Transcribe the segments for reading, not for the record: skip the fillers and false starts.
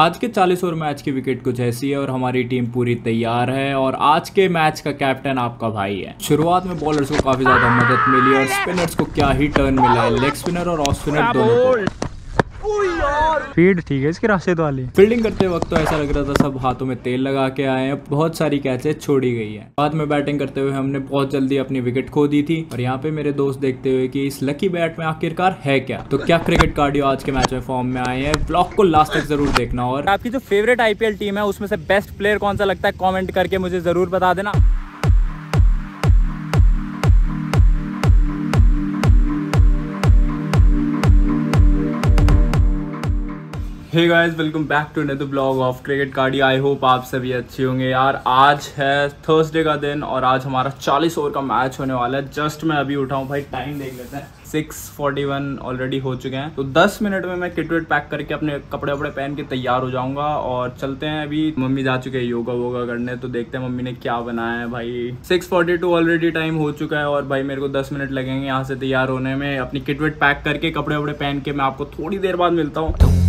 आज के 40 over match की विकेट कुछ ऐसी है और हमारी टीम पूरी तैयार है और आज के मैच का कैप्टन आपका भाई है। शुरुआत में बॉलर्स को काफी ज्यादा मदद मिली और स्पिनर्स को क्या ही टर्न मिला है, लेग स्पिनर और ऑफ स्पिनर दोनों को। फील्ड ठीक है इसके रास्ते वाली। फील्डिंग करते वक्त तो ऐसा लग रहा था सब हाथों में तेल लगा के आए हैं, बहुत सारी कैचेस छोड़ी गई है। बाद में बैटिंग करते हुए हमने बहुत जल्दी अपनी विकेट खो दी थी और यहाँ पे मेरे दोस्त देखते हुए कि इस लकी बैट में आखिरकार है क्या। तो क्या क्रिकेट कार्डियो आज के मैच में फॉर्म में आए हैं, ब्लॉग को लास्ट तक जरूर देखना। और आपकी जो फेवरेट IPL टीम है उसमें से बेस्ट प्लेयर कौन सा लगता है कॉमेंट करके मुझे जरूर बता देना। Hey guys, welcome back to another blog of cricket cardio. I hope आप सभी अच्छे होंगे। यार आज है थर्सडे का दिन और आज हमारा 40 ओवर का मैच होने वाला है। जस्ट मैं अभी उठाऊँ भाई, टाइम देख लेते हैं, 6:41 ऑलरेडी हो चुके हैं। तो 10 मिनट में मैं किट-विट पैक करके अपने कपड़े वपड़े पहन के तैयार हो जाऊंगा और चलते हैं। अभी मम्मी जा चुके हैं योगा वोगा करने, तो देखते हैं मम्मी ने क्या बनाया है। भाई 6:42 ऑलरेडी टाइम हो चुका है और भाई मेरे को 10 मिनट लगेंगे यहाँ से तैयार होने में। अपनी किट-विट पैक करके कपड़े वपड़े पहन के मैं आपको थोड़ी देर बाद मिलता हूँ।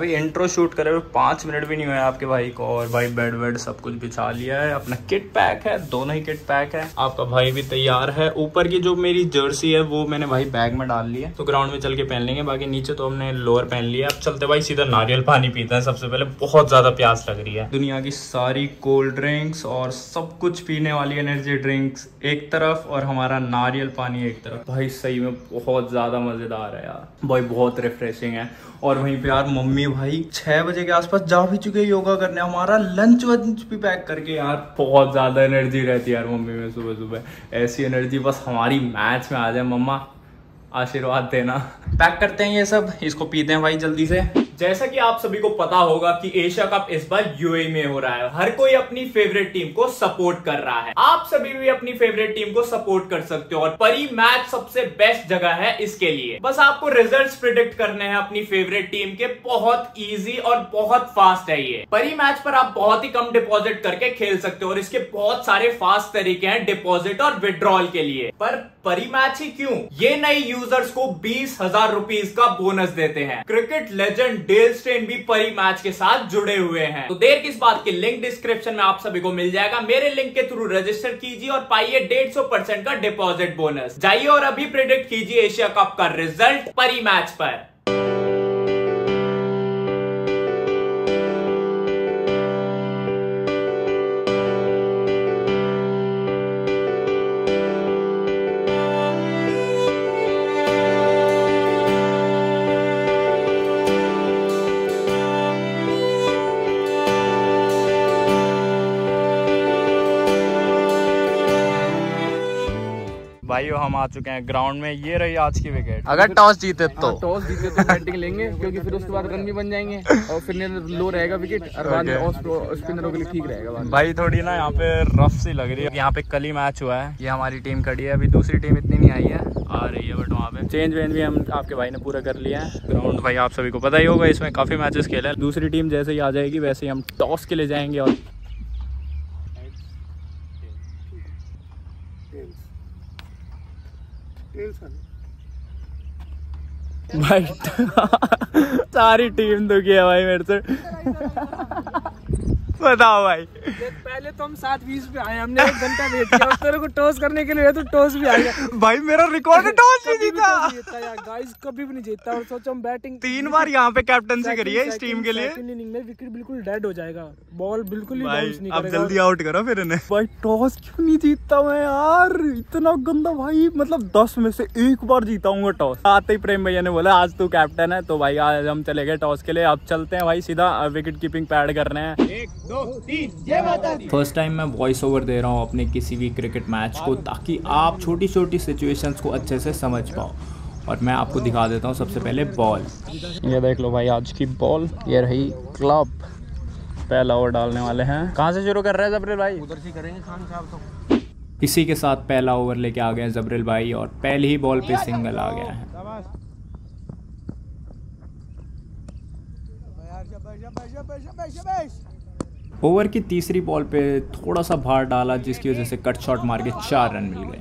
अभी इंट्रो शूट करे हुए 5 मिनट भी नहीं हुए आपके भाई को और भाई बेड वेड सब कुछ बिछा लिया है। अपना किट पैक है, दोनों ही किट पैक है, आपका भाई भी तैयार है। ऊपर की जो मेरी जर्सी है वो मैंने भाई बैग में डाल ली है, तो ग्राउंड में चल के पहन लेंगे। बाकी नीचे तो हमने लोअर पहन लिया। अब चलते भाई सीधा नारियल पानी पीते हैं। सबसे पहले बहुत ज्यादा प्यास लग रही है। दुनिया की सारी कोल्ड ड्रिंक्स और सब कुछ पीने वाली एनर्जी ड्रिंक्स एक तरफ और हमारा नारियल पानी एक तरफ। भाई सही में बहुत ज्यादा मजेदार है यार, भाई बहुत रिफ्रेशिंग है। और वहीं पे यार मम्मी भाई 6 बजे के आसपास जा भी चुके हैं योगा करने। हमारा लंच वंच भी पैक करके यार, बहुत ज्यादा एनर्जी रहती है यार मम्मी में सुबह सुबह। ऐसी एनर्जी बस हमारी मैच में आ जाए, मम्मा आशीर्वाद देना। पैक करते हैं ये सब, इसको पीते हैं भाई जल्दी से। जैसा कि आप सभी को पता होगा कि एशिया कप इस बार UAE में हो रहा है। हर कोई अपनी फेवरेट टीम को सपोर्ट कर रहा है, आप सभी भी अपनी फेवरेट टीम को सपोर्ट कर सकते हो और परी मैच सबसे बेस्ट जगह है इसके लिए। बस आपको रिजल्ट्स प्रिडिक्ट करने हैं अपनी फेवरेट टीम के, बहुत इजी और बहुत फास्ट है ये। परी मैच पर आप बहुत ही कम डिपॉजिट करके खेल सकते हो और इसके बहुत सारे फास्ट तरीके हैं डिपॉजिट और विड्रॉल के लिए। पर परी मैच ही क्यों, ये नए यूजर्स को 20,000 रुपीज का बोनस देते हैं। क्रिकेट लेजेंड डेल स्टेन भी परी मैच के साथ जुड़े हुए हैं, तो देर किस बात की, लिंक डिस्क्रिप्शन में आप सभी को मिल जाएगा। मेरे लिंक के थ्रू रजिस्टर कीजिए और पाइए 150% का डिपॉजिट बोनस। जाइए और अभी प्रेडिक्ट कीजिए एशिया कप का रिजल्ट परी मैच पर। भाइयों हम आ चुके हैं ग्राउंड में, ये रही आज की विकेट। अगर टॉस जीते तो बैटिंग लेंगे क्योंकि फिर उसके बाद रन भी बन जाएंगे और फिर लो रहेगा विकेट और बाद में ऑफ स्पिनरों के लिए ठीक रहेगा। भाई थोड़ी ना यहाँ पे रफ सी लग रही है। यहाँ पे कल ही मैच हुआ है, ये हमारी टीम खड़ी है। अभी दूसरी टीम इतनी नहीं आई है, आ रही है, बट वहाँ पे चेंज वेंज भी हम आपके भाई ने पूरा कर लिया है। ग्राउंड भाई आप सभी को पता ही होगा, इसमें काफी मैचेस खेले हैं। दूसरी टीम जैसे ही आ जाएगी वैसे ही हम टॉस के लिए जाएंगे और भाई सारी टीम दुखी है भाई मेरे से। बताओ भाई, पहले तो हम 7:20 पे आए, हमने 1 घंटा वेट किया उस तरह को टॉस करने के लिए, तो टॉस भी आ गया। भाई मेरा रिकॉर्ड है, टॉस नहीं जीता यार गाइस, कभी भी नहीं जीता। और सोचो हम बैटिंग 3 बार यहाँ पे कैप्टनसी करी है इस टीम के लिए। सेकंड इनिंग में विकेट बिल्कुल डेड हो जाएगा, बॉल बिल्कुल ही बाउंस नहीं करेगा। अब जल्दी आउट करो फिर इन्हें। भाई टॉस क्यों नहीं जीतता मैं यार, इतना गंदा। भाई मतलब 10 में से 1 बार जीता हूँ टॉस। आते ही प्रेम भैया ने बोला आज तू कैप्टन है, तो भाई आज हम चले गए टॉस के लिए। अब चलते हैं भाई सीधा विकेट कीपिंग पैड करने हैं। 1, 2, 3 फर्स्ट टाइम मैं वॉइस ओवर दे रहा हूँ अपने किसी भी क्रिकेट मैच को, ताकि आप छोटी छोटी सिचुएशंस को अच्छे से समझ पाओ। और मैं आपको दिखा देता हूँ सबसे पहले बॉल, ये देख लो भाई आज की बॉल, ये रही क्लब। पहला ओवर डालने वाले हैं। कहाँ से शुरू कर रहे हैं जबरे भाई? उधर से करेंगे खान साहब तो। इसी के साथ पहला ओवर लेके आ गए हैं जबरेल भाई और पहली ही बॉल पे सिंगल आ गया है। ओवर की तीसरी बॉल पे थोड़ा सा भार डाला जिसकी वजह से कट शॉट मार के 4 रन मिल गए।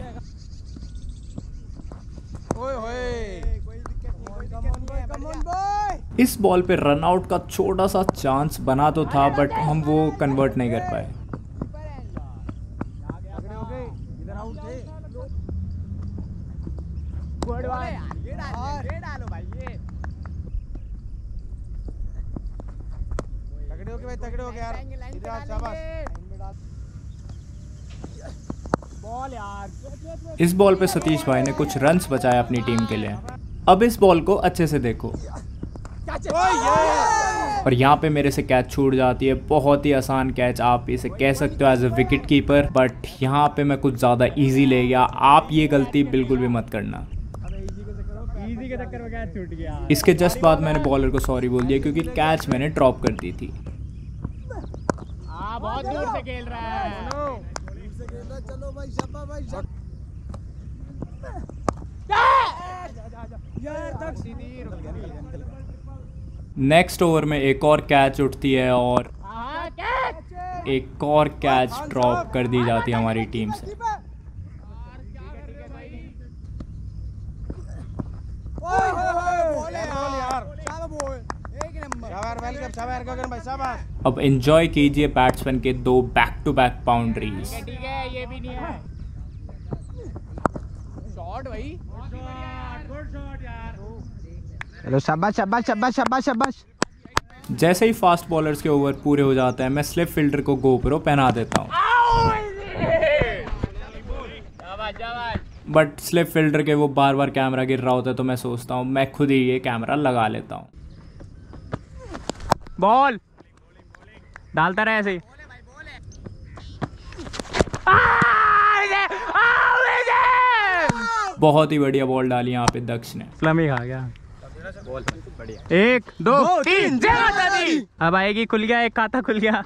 इस बॉल पे रन आउट का छोटा सा चांस बना तो था बट हम वो कन्वर्ट नहीं कर पाए। तगड़े हो गए यार, इधर आ शाबाश बॉल यार। इस बॉल पे सतीश भाई ने कुछ रन्स बचाए अपनी टीम के लिए। अब इस बॉल को अच्छे से देखो और यहाँ पे मेरे से कैच छूट जाती है। बहुत ही आसान कैच, आप इसे कह सकते हो as a wicket keeper, but यहाँ पे मैं कुछ ज़्यादा इजी ले गया। आप ये गलती बिल्कुल भी मत करना। इसके जस्ट बाद मैंने बॉलर को सॉरी बोल दिया क्योंकि कैच मैंने ड्रॉप कर दी थी। बहुत दूर से खेल रहा है। चलो भाई, शाबाश भाई, शाबाश। नेक्स्ट ओवर में एक और कैच उठती है और एक और कैच ड्रॉप कर दी जाती है हमारी टीम से। अब एंजॉय कीजिए बैट्समैन के 2 बैक टू बैक बाउंड्रीज। ठीक है, ये भी नहीं है शॉट भाई, गुड शॉट यार। हेलो, शाबाश शाबाश शाबाश शाबाश शाबाश। जैसे ही फास्ट बॉलर्स के ओवर पूरे हो जाते हैं मैं स्लिप फील्डर को गोप्रो पहना देता हूँ, बट स्लिप फील्डर के वो बार बार कैमरा गिर रहा होता है तो मैं सोचता हूँ मैं खुद ही ये कैमरा लगा लेता हूँ। बॉल डालता रहे ऐसे ही। बहुत ही बढ़िया बॉल डाली यहाँ पे दक्ष ने। स्लम ही खा गया। एक दो तीन, अब आएगी। खुल गया, एक खाता खुल गया।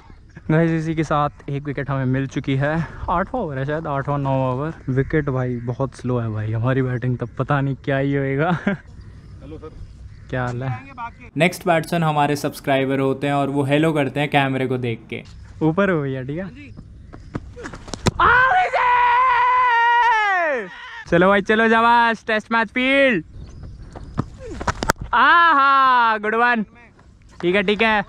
गाइस इसी के साथ एक विकेट हमें मिल चुकी है। 8वां ओवर है शायद, 8वां 9वां ओवर। विकेट भाई बहुत स्लो है भाई, हमारी बैटिंग तब पता नहीं क्या ही होएगा। हेलो सर, क्या हाल है? नेक्स्ट बैट्समैन हमारे सब्सक्राइबर होते हैं और वो हेलो करते हैं कैमरे को देख के। ऊपर हो गया, ठीक है। चलो भाई चलो, शाबाश। Test match field, aha good one. ठीक है ठीक है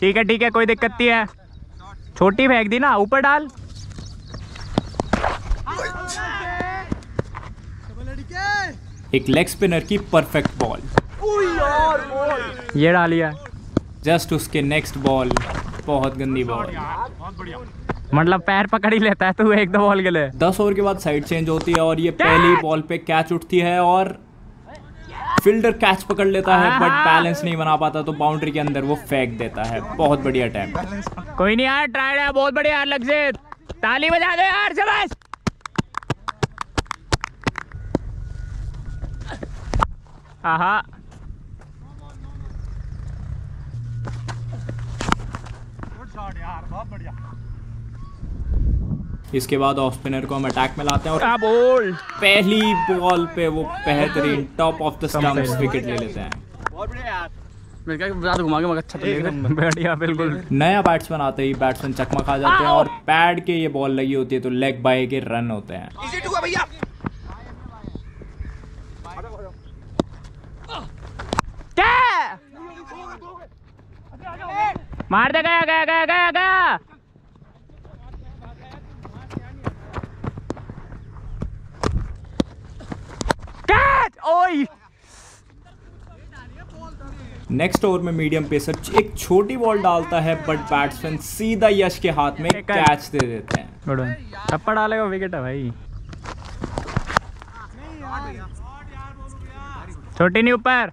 ठीक है ठीक है, कोई दिक्कत नहीं है। छोटी फेंक दी ना, ऊपर डाल। एक लेग स्पिनर की परफेक्ट बॉल, ये डालिया। जस्ट उसके नेक्स्ट बॉल बहुत गंदी बॉल, मतलब पैर पकड़ ही लेता है तू एक दो बॉल के लिए। 10 ओवर के बाद साइड चेंज होती है और ये पहली बॉल पे कैच उठती है और फील्डर कैच पकड़ लेता है बट बैलेंस नहीं बना पाता तो बाउंड्री के अंदर वो फेंक देता है। बहुत बढ़िया टाइम, कोई नहीं यार, ट्राइड है, बहुत बढ़िया यार। लक्ष्य ताली बजा दो यार, शाबाश। आहा गुड शॉट यार, बहुत बढ़िया। इसके बाद ऑफ स्पिनर को हम अटैक में लाते हैं और बॉल पहली बॉल पे वो बेहतरीन top of the stumps wicket ले लेते हैं। बहुत बढ़िया यार, मैं क्या ज़्यादा घुमा के मगर अच्छा तो एकदम बढ़िया, बिल्कुल। नया बैट्समैन आते ही बैट्समैन चकमा खा जाते हैं और पैड के ये बॉल लगी होती है तो लेग बाय के रन होते हैं। इजी टू है भैया, मार दे। गया गया गया गया गया। नेक्स्ट ओवर में मीडियम पेसर एक छोटी बॉल डालता है बट बैट्समैन सीधा यश के हाथ में कैच दे देते हैं। थप्पड़ डालेगा, विकेट है भाई। छोटी नहीं, ऊपर।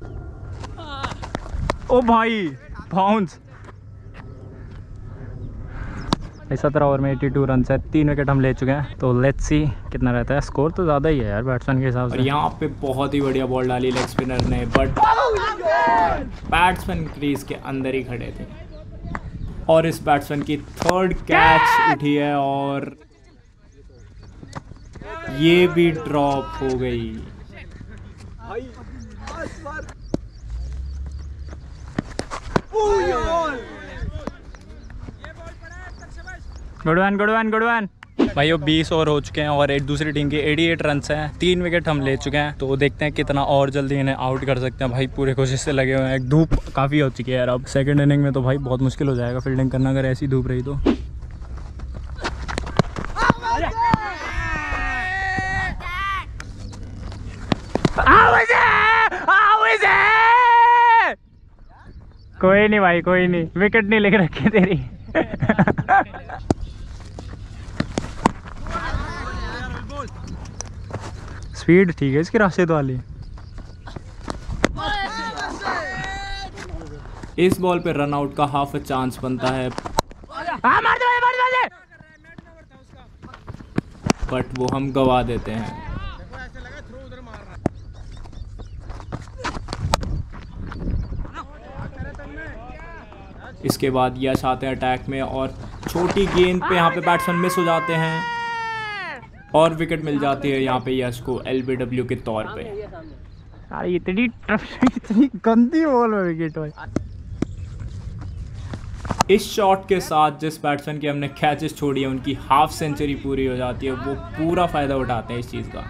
ओ भाई बाउंस। 17 ओवर में 82 रन है, 3 विकेट हम ले चुके हैं तो लेट्स सी कितना रहता है। स्कोर तो ज़्यादा ही है यार बैट्समैन के हिसाब से। यहाँ पे बहुत ही बढ़िया बॉल डाली लेग स्पिनर ने बट बैट्समैन क्रीज के अंदर ही खड़े थे। और इस बैट्समैन की 3rd कैच उठी है और ये भी ड्रॉप हो गई। Good one good one good one. भाइयों 20 ओवर हो चुके हैं और एक दूसरी टीम के 88 रन हैं, 3 विकेट हम ले चुके हैं। तो देखते हैं कितना और जल्दी इन्हें आउट कर सकते हैं। भाई पूरे कोशिश से लगे हुए हैं। धूप काफ़ी हो चुकी है यार, अब सेकंड इनिंग में तो भाई बहुत मुश्किल हो जाएगा फील्डिंग करना अगर ऐसी धूप रही तो। कोई नहीं भाई कोई नहीं, विकेट नहीं लेके रखी तेरी। स्पीड ठीक है इसकी रास्ते वाली। इस बॉल पे रन आउट का हाफ चांस बनता है, बट वो हम गवा देते हैं। इसके बाद यह चाहते हैं अटैक में और छोटी गेंद पे यहाँ पे बैट्समैन मिस हो जाते हैं और विकेट मिल जाती है यहाँ पे यश को LBW के तौर पे। अरे इतनी गंदी बॉल में विकेट हुई। इस शॉट के साथ जिस बैट्समैन की हमने कैचेस छोड़ी है उनकी हाफ सेंचुरी पूरी हो जाती है। वो पूरा फायदा उठाते हैं इस चीज का।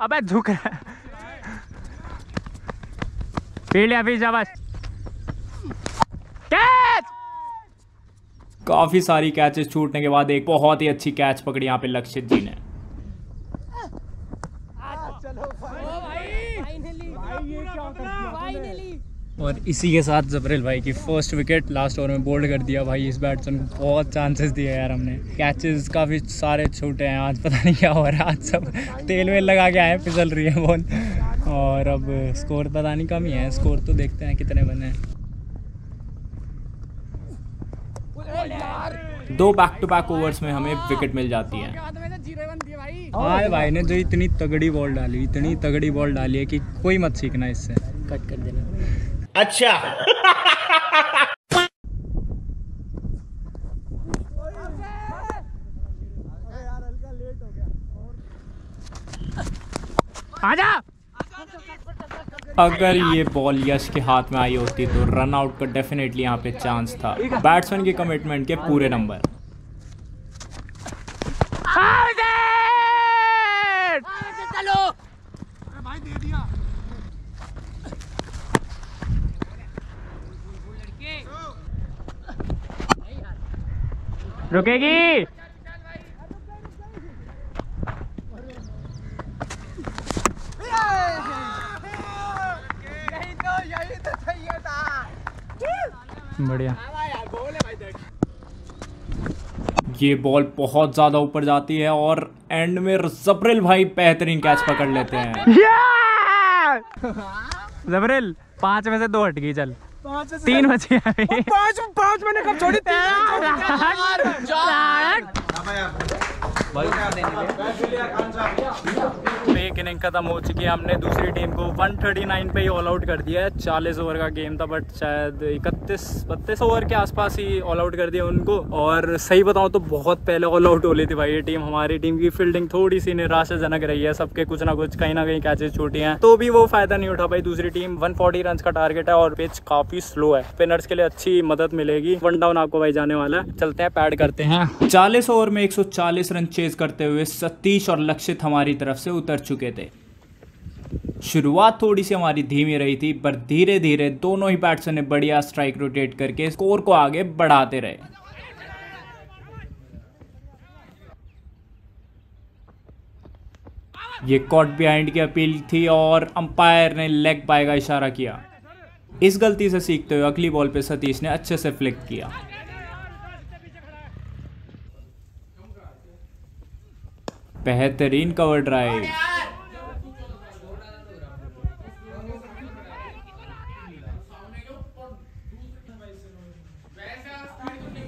अबे झुक रहा है काफी सारी कैचेस छूटने के बाद एक बहुत ही अच्छी कैच पकड़ी यहाँ पे लक्षित जी ने। और इसी के साथ जबरेल भाई की फर्स्ट विकेट लास्ट ओवर में बोल्ड कर दिया। भाई इस बैट्समैन को बहुत चांसेस दिए यार हमने। कैचेस काफी सारे छूटे हैं आज, पता नहीं क्या हो रहा है आज, सब तेल वेल लगा के आए, फिसल रही है बॉल। और अब स्कोर पता नहीं कम ही है, स्कोर तो देखते हैं कितने बने। 2 बैक-टू-बैक ओवर्स में हमें विकेट मिल जाती है। आज भाई ने जो इतनी तगड़ी बॉल डाली, इतनी तगड़ी बॉल डाली है कि कोई मत सीखना इससे, कट कर देना। अच्छा आजा। अगर ये बॉल यश के हाथ में आई होती तो रन आउट का डेफिनेटली यहाँ पे चांस था। बैट्समैन के कमिटमेंट के पूरे नंबर। रुकेगी बढ़िया। ये बॉल बहुत ज्यादा ऊपर जाती है और एंड में जबरेल भाई बेहतरीन कैच पकड़ लेते हैं। जबरेल 5 में से 2 हट गई, चल 3 बची। पांच मैंने कब छोड़ी? एक इनिंग खत्म हो चुकी है। हमने दूसरी टीम को 139 पे ही ऑल आउट कर दिया है। 40 ओवर का गेम था बट शायद 31-32 ओवर के आसपास ही ऑल आउट कर दिया उनको। और सही बताऊं तो बहुत पहले ऑल आउट हो रही थी भाई ये टीम। हमारी टीम की फील्डिंग थोड़ी सी निराशाजनक रही है, सबके कुछ ना कुछ कहीं ना कहीं कैचेस छूटी हैं, तो भी वो फायदा नहीं उठा पाई दूसरी टीम। 140 रन का टारगेट है और पिच काफी स्लो है, स्पिनर्स के लिए अच्छी मदद मिलेगी। 1 डाउन आपको भाई जाने वाला है। चलते हैं पैड करते हैं। 40 ओवर में 140 रन चेज करते हुए सतीश और लक्षित हमारी तरफ से उतर चुके थे। शुरुआत थोड़ी सी हमारी धीमी रही थी पर धीरे धीरे दोनों ही बैट्समैन ने बढ़िया स्ट्राइक रोटेट करके स्कोर को आगे बढ़ाते रहे। ये कॉट बिहाइंड की अपील थी और अंपायर ने लेग बाय का इशारा किया। इस गलती से सीखते हुए अगली बॉल पे सतीश ने अच्छे से फ्लिक किया। बेहतरीन कवर ड्राइव।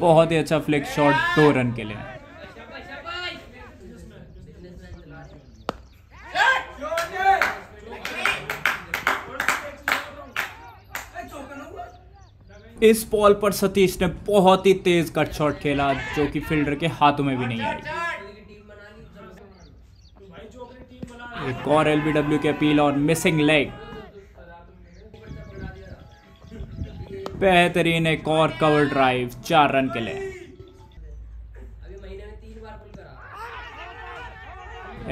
बहुत ही अच्छा फ्लिक शॉट 2 रन के लिए। इस बॉल पर सतीश ने बहुत ही तेज कट शॉट खेला जो कि फील्डर के हाथों में भी नहीं आई। एक और LBW की अपील और मिसिंग लेग। बेहतरीन एक और कवर ड्राइव 4 रन के लिए।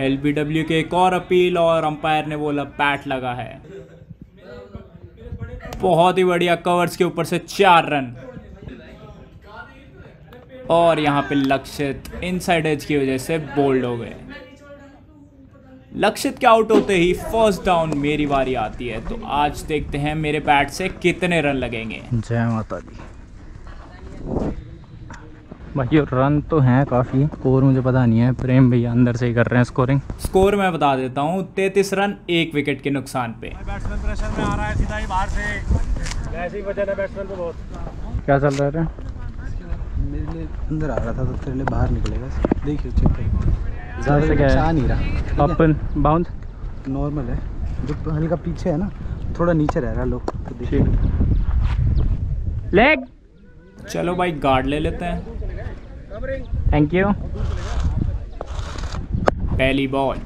एलबीडब्ल्यू के एक और अपील और अंपायर ने बोला बैट लगा है। बहुत ही बढ़िया कवर्स के ऊपर से 4 रन और यहाँ पे लक्षित इनसाइड एज की वजह से बोल्ड हो गए। लक्षित के आउट होते ही फर्स्ट डाउन मेरी बारी आती है, तो आज देखते हैं मेरे बैट से कितने रन लगेंगे। जय माता दी भाई, रन तो हैं काफ़ी, स्कोर मुझे पता नहीं है, प्रेम भैया अंदर से ही कर रहे हैं स्कोरिंग। स्कोर मैं बता देता हूँ, 33 रन 1 विकेट के नुकसान पे। बैट्समैन प्रेशर में आ रहा है, सीधा ही बाहर से ऐसे ही वजन है बैट्समैन पे बहुत। क्या चल रहा है? मेरे लिए अंदर आ रहा था तो तेरे लिए बाहर निकलेगा, देखिए चेक करिए। ज़्यादा से क्या है? नहीं रहा अपन बाउंस नॉर्मल है, जो हल्का पीछे है ना, थोड़ा नीचे रह रहा लोग तो देखिए लेग। चलो भाई गार्ड ले लेते हैं, थैंक यू। पहली बॉल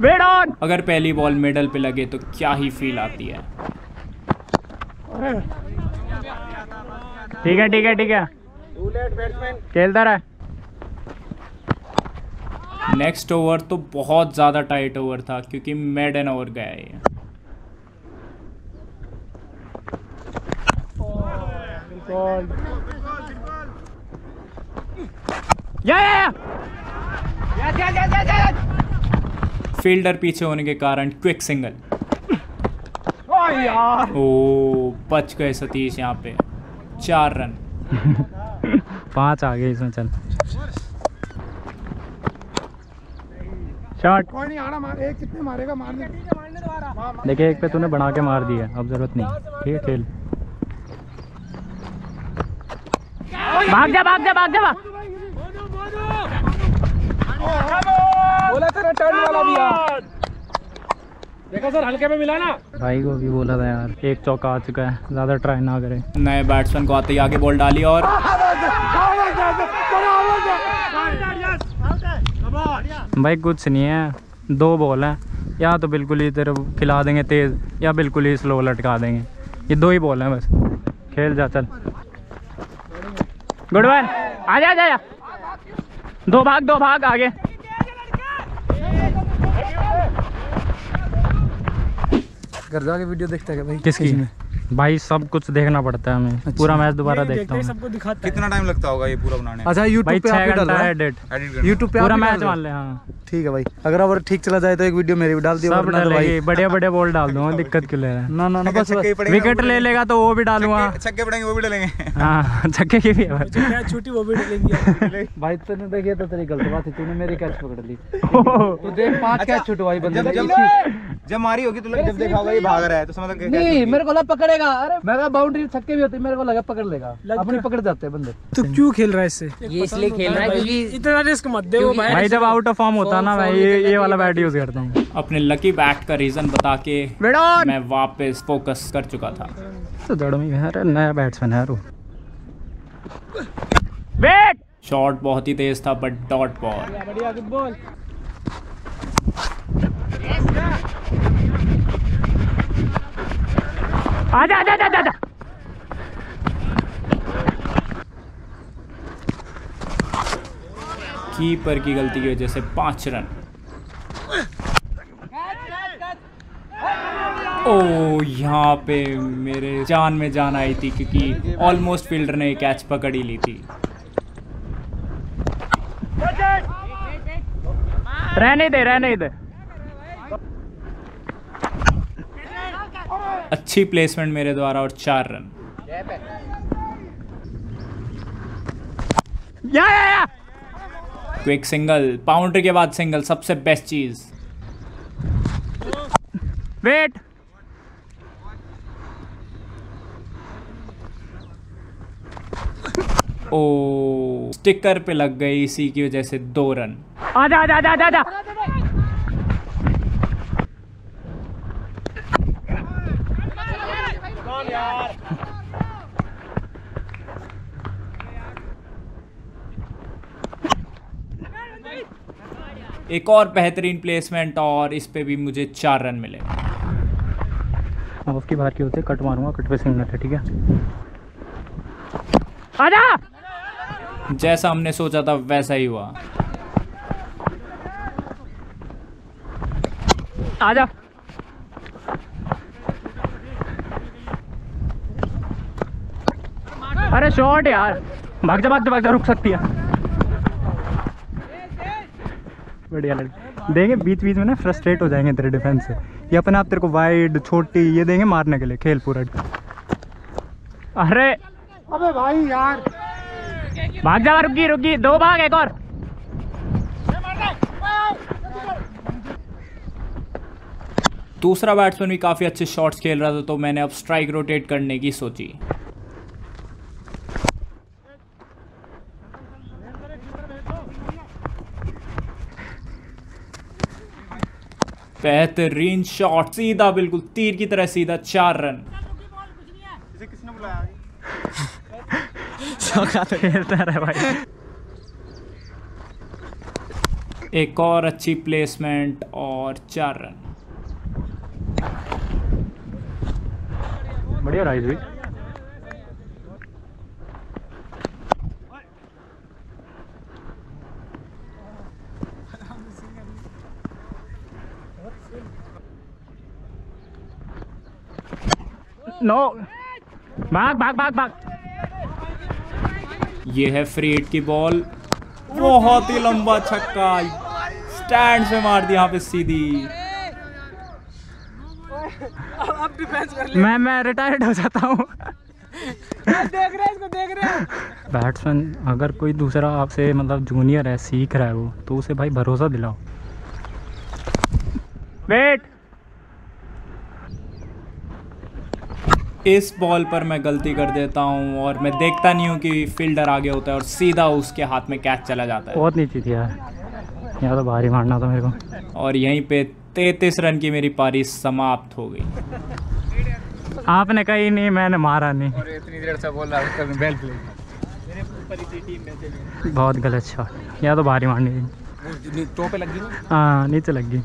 वेट ऑन, अगर पहली बॉल मिडल पे लगे तो क्या ही फील आती है। ठीक है ठीक है ठीक है, खेलता रहा। नेक्स्ट ओवर तो बहुत ज्यादा टाइट ओवर था क्योंकि मिड एन ओवर गया ये। फील्डर पीछे होने के कारण क्विक सिंगल। ओ बच गए सतीश यहाँ पे, 4 रन। 5 आ गए इसमें। चल शॉट, कोई नहीं आ रहा मार, एक कितने मारेगा, मारने देखिए। एक पे तूने बना के मार दिया, अब जरूरत नहीं, ठीक है खेल। भाग जा भाग जा भाग जा, बोला था टर्न वाला भी यार। देखो सर हल्के में मिला ना, भाई को भी बोला था यार। एक चौका आ चुका है, ज्यादा ट्राई ना करे। नए बैट्समैन को आते ही आगे बॉल डाली और भाई कुछ नहीं है, 2 बॉल है, या तो बिल्कुल ही तेरे खिला देंगे तेज या बिल्कुल ही स्लो लटका देंगे, ये 2 ही बॉल है बस। खेल जा चल, गुड वन। आजा आजा, 2 भाग 2 भाग आगे। गर्दा की वीडियो देखता है भाई, किसकी में भाई सब कुछ देखना पड़ता है हमें। अच्छा। पूरा मैच दोबारा देखता हूं, सबको दिखाता है। कितना टाइम लगता होगा ये पूरा बनाने? अच्छा YouTube पे आप डाल रहा है एडिट, YouTube पे पूरा मैच मान ले। हां ठीक है भाई, अगर ओवर ठीक चला जाए तो एक वीडियो मेरी भी डाल दियो, वरना तो भाई बड़े-बड़े बॉल डाल दूंगा, दिक्कत क्यों ले रहा है। ना ना ना बस विकेट ले लेगा तो वो भी डालूंगा, छक्के पड़ेंगे वो भी डालेंगे। हां छक्के की भी है भाई, छोटी वो भी डालेंगे भाई। तूने देखिए तो तेरी गलती बात है, तूने मेरी कैच पकड़ ली, तू देख 5 कैच छुटवाई बंदे की। जब मारी होगी तो जब देखा होगा ये भाग रहा है तो समझ लग नहीं, मेरे को लगा पकड़ेगा। अरे मैं कहा बाउंड्री छक्के भी होते, मेरे को लगा पकड़ लेगा, अपनी पकड़ जाते हैं बंदे। तो क्यों खेल रहा है इससे? ये इसलिए खेल रहा है क्योंकि इतना रिस्क मत दे भाई, जब आउट ऑफ फॉर्म होता ना भाई, ये वाला बैट यूज करता हूँ। अपने लकी बैट का रीजन बता के मैं वापस फोकस कर चुका था। तो जड़ों में यार नया बैट्समैन है, शॉट बहुत ही तेज था बट डॉट बॉल। आजा आजा आजा आजा, कीपर की गलती की वजह से 5 रन। ओ यहाँ पे मेरे जान में जान आई थी क्योंकि ऑलमोस्ट फील्डर ने कैच पकड़ ही ली थी। रहने दे रहने दे, अच्छी प्लेसमेंट मेरे द्वारा और 4 रन। या क्विक सिंगल, बाउंड्री के बाद सिंगल सबसे बेस्ट चीज। वेट ओ स्टिकर पे लग गई, इसी की वजह से 2 रन। आजा आजा आजा आजा आजा, एक और बेहतरीन प्लेसमेंट और इस पे भी मुझे 4 रन मिले। अब उसकी बाहर की होते कट मारूंगा, कट पे सिंगल है, ठीक है। आजा, जैसा हमने सोचा था वैसा ही हुआ। आजा, अरे शॉट यार, भाग जा भाग जा भाग जा, रुक सकती है। बढ़िया लड़की, देंगे बीच बीच में ना फ्रस्ट्रेट हो जाएंगे तेरे डिफेंस से, ये अपने आप तेरे को वाइड छोटी ये देंगे मारने के लिए, खेल पूरा। अरे अबे भाई यार, भाग जा, रुकी रुकी, दो भाग, एक और। दूसरा बैट्समैन भी काफ़ी अच्छे शॉट्स खेल रहा था, तो मैंने अब स्ट्राइक रोटेट करने की सोची। बेहतरीन शॉट, सीधा बिल्कुल तीर की तरह सीधा, 4 रन। किसने बुलाया? खेलता रहा भाई। एक और अच्छी प्लेसमेंट और 4 रन। बढ़िया राइज भी। नो, भाग भाग भाग भाग। ये है फ्री हिट की बॉल, बहुत ही लंबा छक्का, स्टैंड से मार दिया यहाँ पे सीधी। अब डिफेंस कर ले। मैं रिटायर्ड हो जाता हूँ। देख रहे हैं। बैट्समैन अगर कोई दूसरा आपसे मतलब जूनियर है, सीख रहा है वो, तो उसे भाई भरोसा दिलाओ। वेट, इस बॉल पर मैं गलती कर देता हूँ और मैं देखता नहीं हूँ कि फील्डर आगे होता है और सीधा उसके हाथ में कैच चला जाता है। बहुत नीचे थी यार, यहाँ तो भारी मारना था मेरे को। और यहीं पे 33 रन की मेरी पारी समाप्त हो गई। आपने कही नहीं, मैंने मारा नहीं, और इतनी देर से बोला बेल प्ले। बहुत गलत शॉट, यहाँ तो भारी मारनी थी। टोपे लग गई ना? हाँ, नीचे लग गई।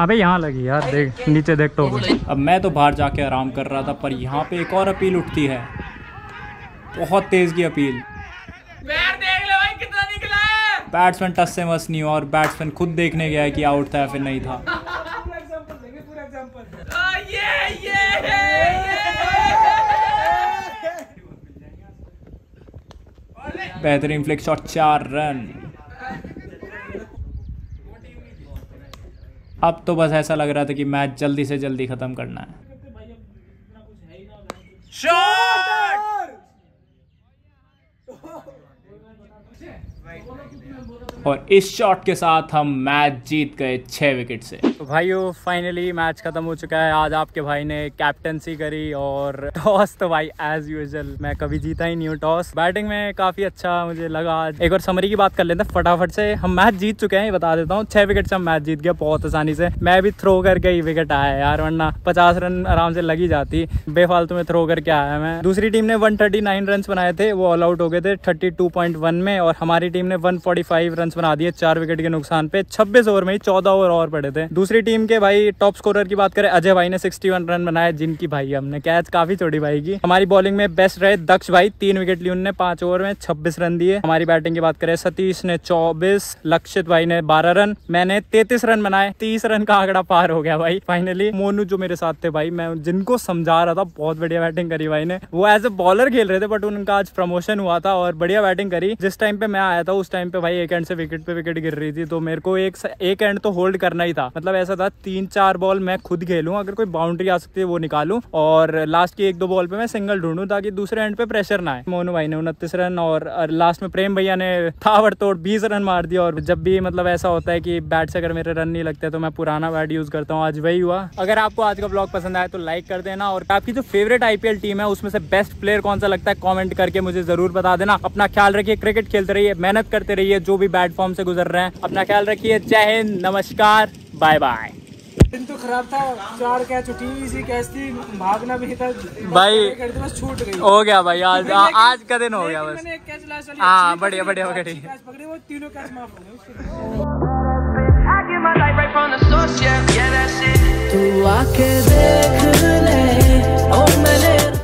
अबे यहाँ लगी यार, देख नीचे, देख टोपे। अब मैं तो बाहर जाके आराम कर रहा था, पर यहाँ पे एक और अपील उठती है, बहुत तेज की अपील। बैट्समैन टच से मस नहीं हुआ और बैट्समैन खुद देखने गया है कि आउट था या फिर नहीं था। बेहतरीन फ्लिक शॉट, 4 रन। अब तो बस ऐसा लग रहा था कि मैच जल्दी से जल्दी खत्म करना है। और इस शॉट के साथ हम मैच जीत गए 6 विकेट से। तो भाइयों फाइनली मैच खत्म हो चुका है। आज आपके भाई ने कैप्टेंसी करी और टॉस तो भाई एज यूजुअल मैं कभी जीता ही नहीं हूँ टॉस। बैटिंग में काफी अच्छा मुझे लगा आज। एक और समरी की बात कर लेते हैं फटाफट से। हम मैच जीत चुके हैं ये बता देता हूँ, 6 विकेट से हम मैच जीत गए बहुत आसानी से। मैं भी थ्रो करके ही विकेट आया यार, वरना 50 रन आराम से लगी जाती, बेफालतू में थ्रो करके आया मैं। दूसरी टीम ने 139 रन बनाए थे, वो ऑल आउट हो गए थे 32.1 में, और हमारी टीम ने 145 रन बना दिए 4 विकेट के नुकसान पे। 26 ओवर में ही 14 ओवर और पड़े थे। दूसरी टीम के भाई टॉप स्कोरर की बात करें, अजय भाई ने 61 रन बनाए, जिनकी भाई हमने कैच काफी छोड़ी भाई की। हमारी बॉलिंग में बेस्ट रहे दक्ष भाई, 3 विकेट लिए उनने 5 ओवर में, 26 रन दिए। हमारी बैटिंग की बात करें, सतीश ने 24, लक्षित भाई ने 12 रन, मैंने 33 रन बनाए, 30 रन का आंकड़ा पार हो गया भाई फाइनली। मोनू जो मेरे साथ थे भाई, मैं जिनको समझा रहा था, बहुत बढ़िया बैटिंग करी भाई ने। वो एज ए बॉलर खेल रहे थे, बट उनका आज प्रमोशन हुआ था और बढ़िया बैटिंग करी। जिस टाइम पे मैं आया था उस टाइम पे भाई एक एंड से विकेट पे विकेट गिर रही थी, तो मेरे को एक एंड तो होल्ड करना ही था। मतलब ऐसा था 3-4 बॉल मैं खुद खेलूं, अगर कोई बाउंड्री आ सकती है वो निकालूं, और लास्ट की 1-2 बॉल पे मैं सिंगल ढूंढूं ताकि दूसरे एंड पे प्रेशर ना आए। मोनू भाई ने 29 रन और लास्ट में प्रेम भैया ने ताबड़तोड़ 20 रन मार दिया। और जब भी मतलब ऐसा होता है कि बैट से अगर मेरे रन नहीं लगते तो मैं पुराना बैट यूज करता हूँ, आज वही हुआ। अगर आपको आज का ब्लॉग पसंद आया तो लाइक कर देना, और आपकी जो फेवरेट IPL टीम है उसमें से बेस्ट प्लेयर कौन सा लगता है कॉमेंट करके मुझे जरूर बता देना। अपना ख्याल रखिए, क्रिकेट खेलते रहिए, मेहनत करते रहिए, जो भी बैड फॉर्म से गुजर रहे हैं अपना ख्याल रखिए। जय हिंद, नमस्कार, बाय बाय। दिन तो खराब था, 4 कैच उठी, इसी कैच थी, भागना भी था भाई, छूट गई। हो गया भाई, आज का दिन हो गया बस। हाँ बढ़िया बढ़िया बढ़िया। तू आके देख ले।